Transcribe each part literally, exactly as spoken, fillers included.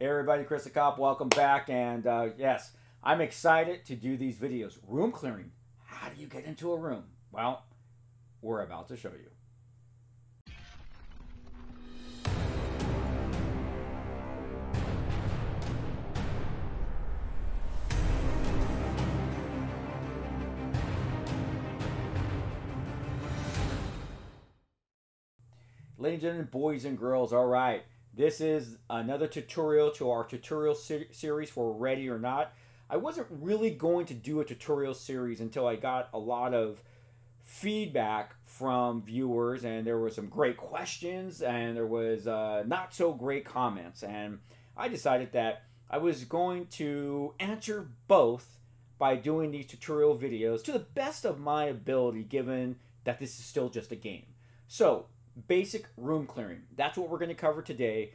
Hey everybody, Chris the Cop, welcome back, and uh, yes, I'm excited to do these videos. Room clearing, how do you get into a room? Well, we're about to show you. Ladies and gentlemen, boys and girls, all right. This is another tutorial to our tutorial ser series for Ready or Not. I wasn't really going to do a tutorial series until I got a lot of feedback from viewers, and there were some great questions, and there was uh, not so great comments, and I decided that I was going to answer both by doing these tutorial videos to the best of my ability, given that this is still just a game. So, basic room clearing. That's what we're going to cover today.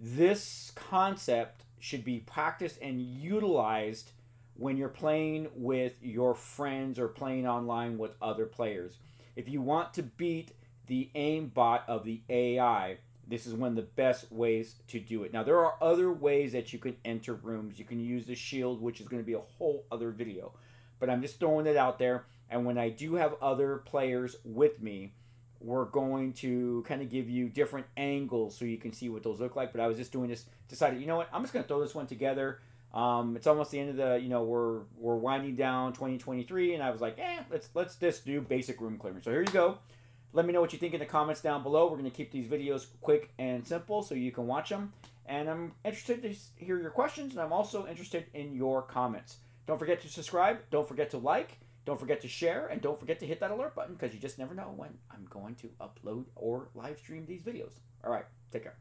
This concept should be practiced and utilized when you're playing with your friends or playing online with other players. If you want to beat the aimbot of the A I, this is one of the best ways to do it. Now, there are other ways that you can enter rooms. You can use the shield, which is going to be a whole other video. But I'm just throwing it out there. And when I do have other players with me, we're going to kind of give you different angles so you can see what those look like. But I was just doing this, decided, you know what, I'm just going to throw this one together. Um, it's almost the end of the, you know, we're we're winding down twenty twenty-three, and I was like, eh, let's let's just do basic room clearing. So here you go. Let me know what you think in the comments down below. We're going to keep these videos quick and simple so you can watch them. And I'm interested to hear your questions, and I'm also interested in your comments. Don't forget to subscribe. Don't forget to like. Don't forget to share, and don't forget to hit that alert button, because you just never know when I'm going to upload or live stream these videos. All right, take care.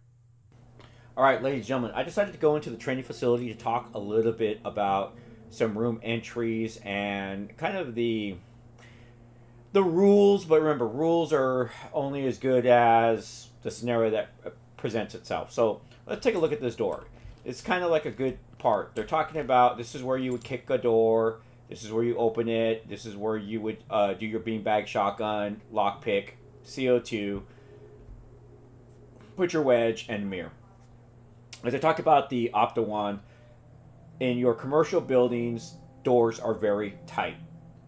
All right, ladies and gentlemen, I decided to go into the training facility to talk a little bit about some room entries and kind of the the rules. But remember, rules are only as good as the scenario that presents itself. So let's take a look at this door. It's kind of like a good part. They're talking about this is where you would kick a door. This is where you open it. This is where you would uh, do your beanbag, shotgun, lockpick, C O two, put your wedge, and mirror. As I talked about the Optawand, in your commercial buildings, doors are very tight.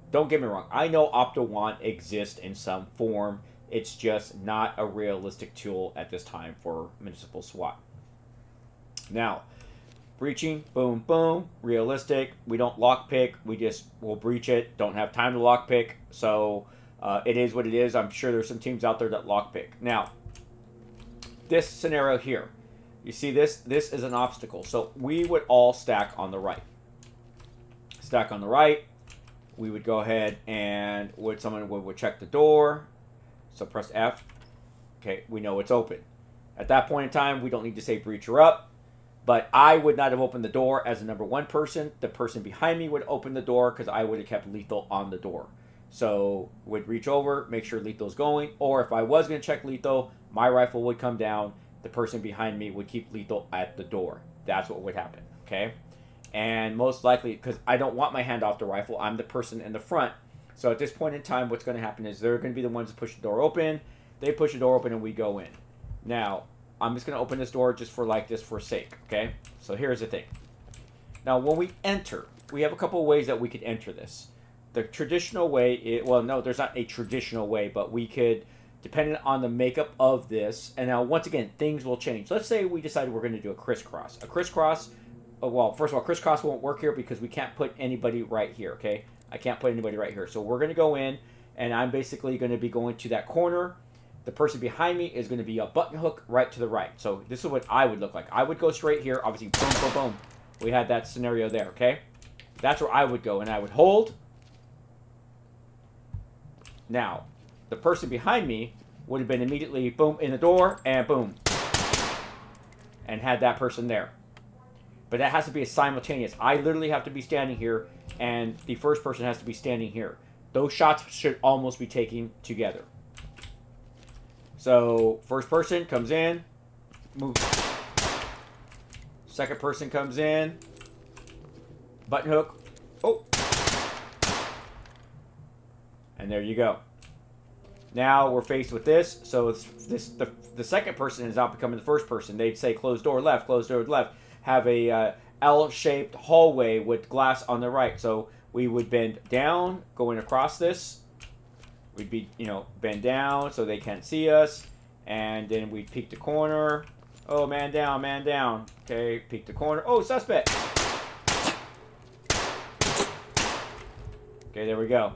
Don't get me wrong. I know Optawand exists in some form. It's just not a realistic tool at this time for municipal SWAT. Now, breaching, boom, boom, realistic. We don't lockpick. We just will breach it. Don't have time to lockpick. So uh, it is what it is. I'm sure there's some teams out there that lockpick. Now, this scenario here, you see this? This is an obstacle. So we would all stack on the right. Stack on the right. We would go ahead and would someone would, would check the door. So press F. Okay, we know it's open. At that point in time, we don't need to say breacher up. But I would not have opened the door as the number one person. The person behind me would open the door because I would have kept lethal on the door. So would reach over, make sure lethal's going. Or if I was going to check lethal, my rifle would come down. The person behind me would keep lethal at the door. That's what would happen. Okay. And most likely, because I don't want my hand off the rifle, I'm the person in the front. So at this point in time, what's going to happen is they're going to be the ones that push the door open. They push the door open and we go in. Now, I'm just going to open this door just for like this for sake, okay? So here's the thing. Now, when we enter, we have a couple of ways that we could enter this. The traditional way, it, well, no, there's not a traditional way, but we could, depending on the makeup of this, and now, once again, things will change. Let's say we decided we're going to do a crisscross. A crisscross, well, first of all, crisscross won't work here because we can't put anybody right here, okay? I can't put anybody right here. So we're going to go in, and I'm basically going to be going to that corner. The person behind me is going to be a button hook right to the right. So this is what I would look like. I would go straight here. Obviously, boom, boom, boom. We had that scenario there, okay? That's where I would go, and I would hold. Now, the person behind me would have been immediately, boom, in the door, and boom. And had that person there. But that has to be a simultaneous. I literally have to be standing here, and the first person has to be standing here. Those shots should almost be taken together. So, first person comes in, moves. Second person comes in, button hook, oh. And there you go. Now we're faced with this, so it's this the, the second person is not becoming the first person. They'd say closed door left, closed door left. have a uh, L-shaped hallway with glass on the right. So we would bend down, going across this. We'd be, you know, bend down so they can't see us. And then we'd peek the corner. Oh, man down, man down. Okay, peek the corner. Oh, suspect! Okay, there we go.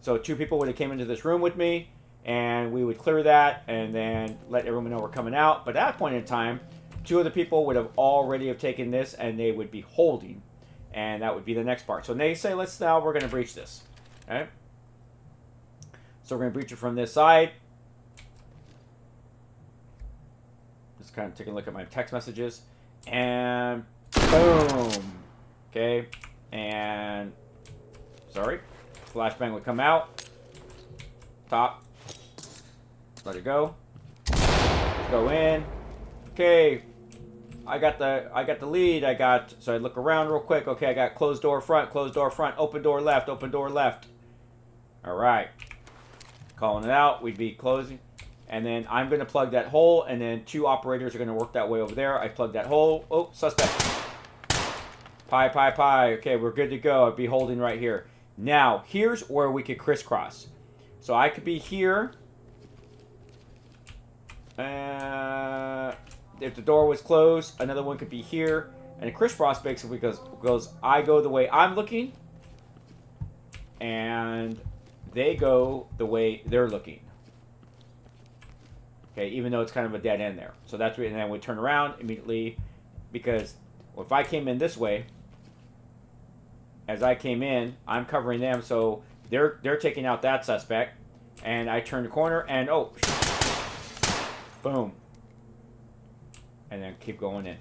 So two people would have came into this room with me, and we would clear that and then let everyone know we're coming out. But at that point in time, two other people would have already have taken this, and they would be holding. And that would be the next part. So they say, let's now we're going to breach this. Okay? So we're going to breach it from this side. Just kind of taking a look at my text messages. And boom. Okay. And sorry. Flashbang would come out. Top. Let it go. Go in. Okay, I got the I got the lead. I got so I look around real quick. Okay, I got closed door front, closed door front, open door left, open door left. All right, calling it out. We'd be closing, and then I'm gonna plug that hole, and then two operators are gonna work that way over there. I plug that hole. Oh, suspect. Pie, pie, pie. Okay, we're good to go. I'd be holding right here. Now here's where we could crisscross. So I could be here. Uh. If the door was closed, another one could be here. And a crisscross basically goes, goes, I go the way I'm looking, and they go the way they're looking. Okay, even though it's kind of a dead end there. So that's what, and then we turn around immediately, because if I came in this way, as I came in, I'm covering them, so they're they're taking out that suspect, and I turn the corner, and oh, boom. And then keep going in.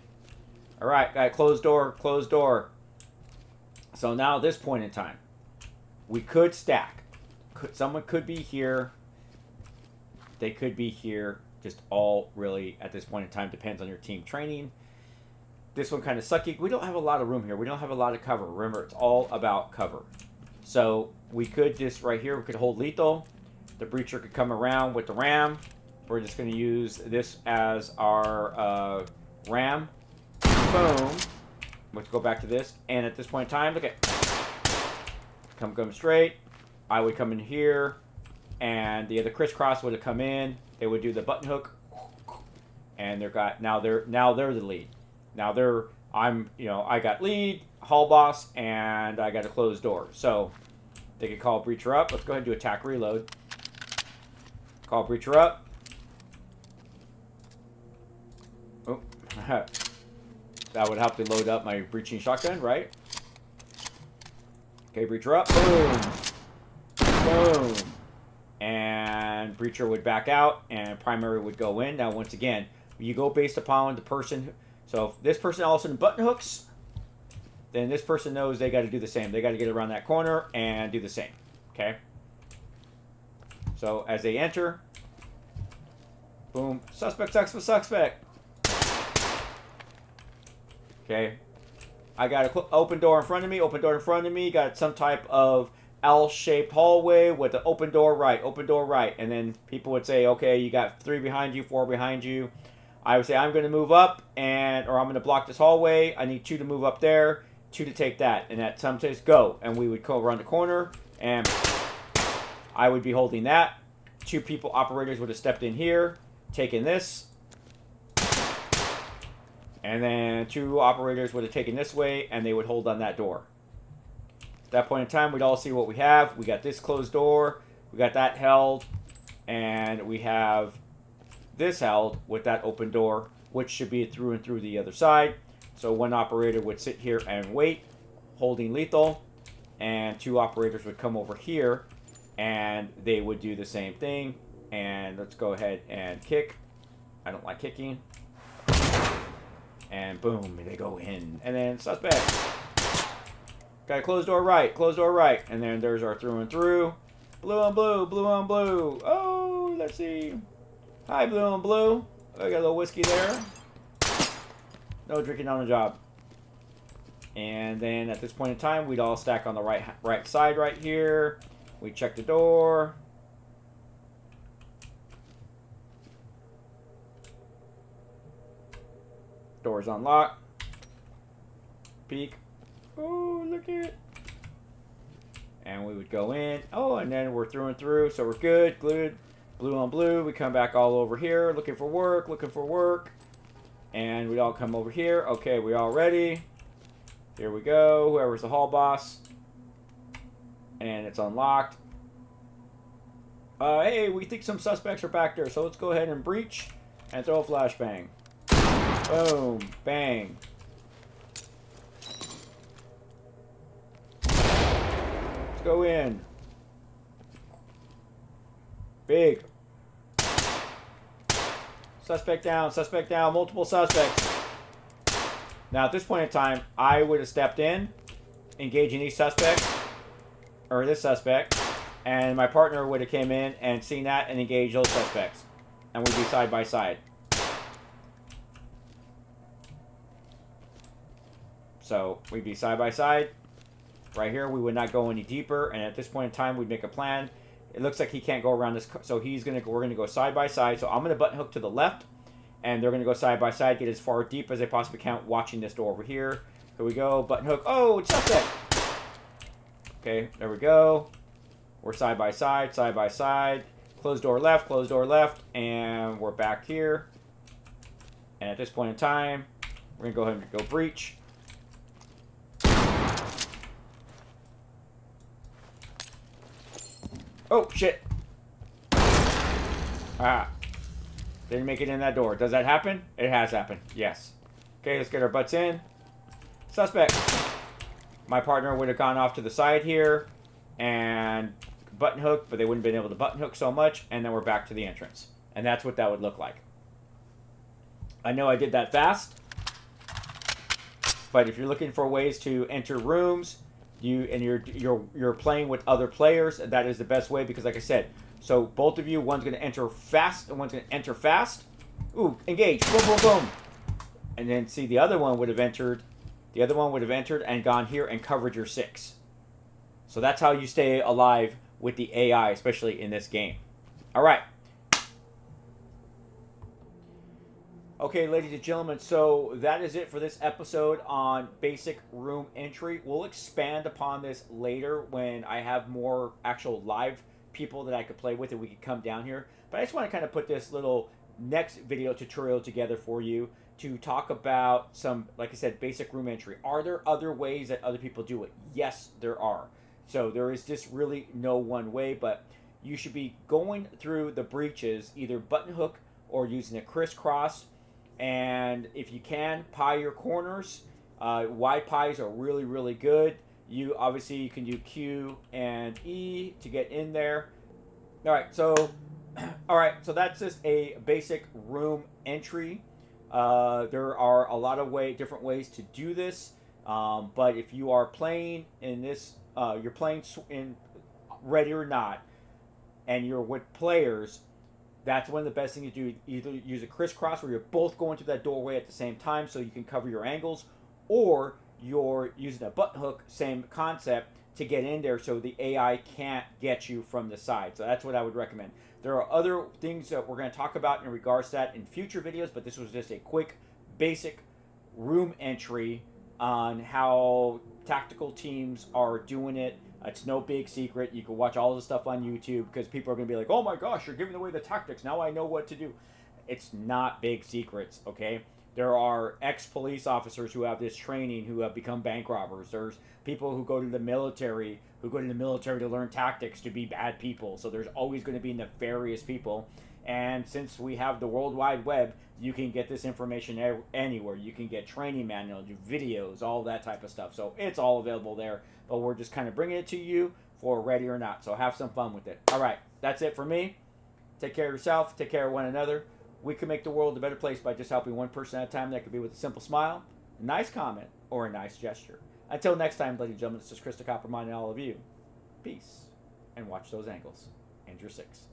All right, got closed door, closed door. So now at this point in time, we could stack. Could, someone could be here. They could be here. Just all really at this point in time depends on your team training. This one kind of sucky. We don't have a lot of room here. We don't have a lot of cover. Remember, it's all about cover. So we could just right here, we could hold lethal. The breacher could come around with the ram. We're just going to use this as our uh, ram. Boom. Let's go back to this. And at this point in time, look at. Come, come straight. I would come in here. And the other crisscross would have come in. They would do the button hook. And they're got, now they're, now they're the lead. Now they're, I'm, you know, I got lead, hall boss, and I got a closed door. So they could call breacher up. Let's go ahead and do attack reload. Call breacher up. Oh, that would help to load up my breaching shotgun, right? Okay, breacher up. Boom. Boom. And breacher would back out, and primary would go in. Now, once again, you go based upon the person. So if this person all of a sudden button hooks, then this person knows they got to do the same. They got to get around that corner and do the same, okay? So as they enter, boom, suspect, suspect, suspect. Okay, I got an open door in front of me, open door in front of me, got some type of L-shaped hallway with an open door right, open door right. And then people would say, okay, you got three behind you, four behind you. I would say, I'm going to move up, and or I'm going to block this hallway. I need two to move up there, two to take that. And that sometimes go. And we would go around the corner, and I would be holding that. Two people, operators, would have stepped in here, taken this. And then two operators would have taken this way, and they would hold on that door. At that point in time, we'd all see what we have. We got this closed door. We got that held. And we have this held with that open door, which should be through and through the other side. So one operator would sit here and wait, holding lethal. And two operators would come over here, and they would do the same thing. And let's go ahead and kick. I don't like kicking. And boom, they go in. And then suspect. Got a closed door right, closed door right. And then there's our through and through. Blue on blue, blue on blue. Oh, let's see. Hi, blue on blue. I got a little whiskey there. No drinking on the job. And then at this point in time, we'd all stack on the right, right side right here. We check the door. Doors unlocked. Peek. Oh, look at it. And we would go in. Oh, and then we're through and through. So we're good. Glued. Blue on blue. We come back all over here. Looking for work. Looking for work. And we'd all come over here. Okay, we all ready. Here we go. Whoever's the hall boss. And it's unlocked. Uh, hey, we think some suspects are back there. So let's go ahead and breach. And throw a flashbang. Boom. Bang. Let's go in. Big. Suspect down. Suspect down. Multiple suspects. Now, at this point in time, I would have stepped in, engaging these suspects, or this suspect, and my partner would have came in and seen that and engaged those suspects. And we'd be side by side. So we'd be side by side. Right here, we would not go any deeper. And at this point in time, we'd make a plan. It looks like he can't go around this. So he's gonna. We're gonna go side by side. So I'm gonna button hook to the left, and they're gonna go side by side, get as far deep as they possibly can, watching this door over here. Here we go. Button hook. Oh, it's suspect. Okay, there we go. We're side by side, side by side. Closed door left, closed door left, and we're back here. And at this point in time, we're gonna go ahead and go breach. Oh, shit. Ah. Didn't make it in that door. Does that happen? It has happened. Yes. Okay, let's get our butts in. Suspect. My partner would have gone off to the side here and button hook, but they wouldn't have been able to button hook so much, and then we're back to the entrance. And that's what that would look like. I know I did that fast, but if you're looking for ways to enter rooms, You and you're you're you're playing with other players. That is the best way, because, like I said, so both of you, one's gonna enter fast and one's gonna enter fast. Ooh, engage! Boom, boom, boom! And then see, the other one would have entered, the other one would have entered and gone here and covered your six. So that's how you stay alive with the A I, especially in this game. All right. Okay, ladies and gentlemen, so that is it for this episode on basic room entry. We'll expand upon this later when I have more actual live people that I could play with and we could come down here. But I just want to kind of put this little next video tutorial together for you to talk about some, like I said, basic room entry. Are there other ways that other people do it? Yes, there are. So there is just really no one way, but you should be going through the breaches, either button hook or using a crisscross. And if you can, pie your corners. Uh, wide pies are really, really good. You obviously you can do Q and E to get in there. All right, so all right, so that's just a basic room entry. Uh, there are a lot of way, different ways to do this. Um, but if you are playing in this, uh, you're playing in Ready or Not, and you're with players. That's one of the best things to do. Either use a crisscross where you're both going through that doorway at the same time so you can cover your angles, or you're using a button hook, same concept, to get in there so the A I can't get you from the side. So that's what I would recommend. There are other things that we're going to talk about in regards to that in future videos, but this was just a quick, basic room entry on how tactical teams are doing it. It's no big secret. You can watch all the stuff on YouTube, because people are going to be like, oh my gosh, you're giving away the tactics. Now I know what to do. It's not big secrets, okay? There are ex-police officers who have this training who have become bank robbers. There's people who go to the military, who go to the military to learn tactics to be bad people. So there's always going to be nefarious people. And since we have the World Wide Web, you can get this information anywhere. You can get training manuals, videos, all that type of stuff. So it's all available there. But we're just kind of bringing it to you for Ready or Not. So have some fun with it. All right, that's it for me. Take care of yourself. Take care of one another. We can make the world a better place by just helping one person at a time. That could be with a simple smile, a nice comment, or a nice gesture. Until next time, ladies and gentlemen, this is Krista Kopp reminding all of you, peace, and watch those angles and your six.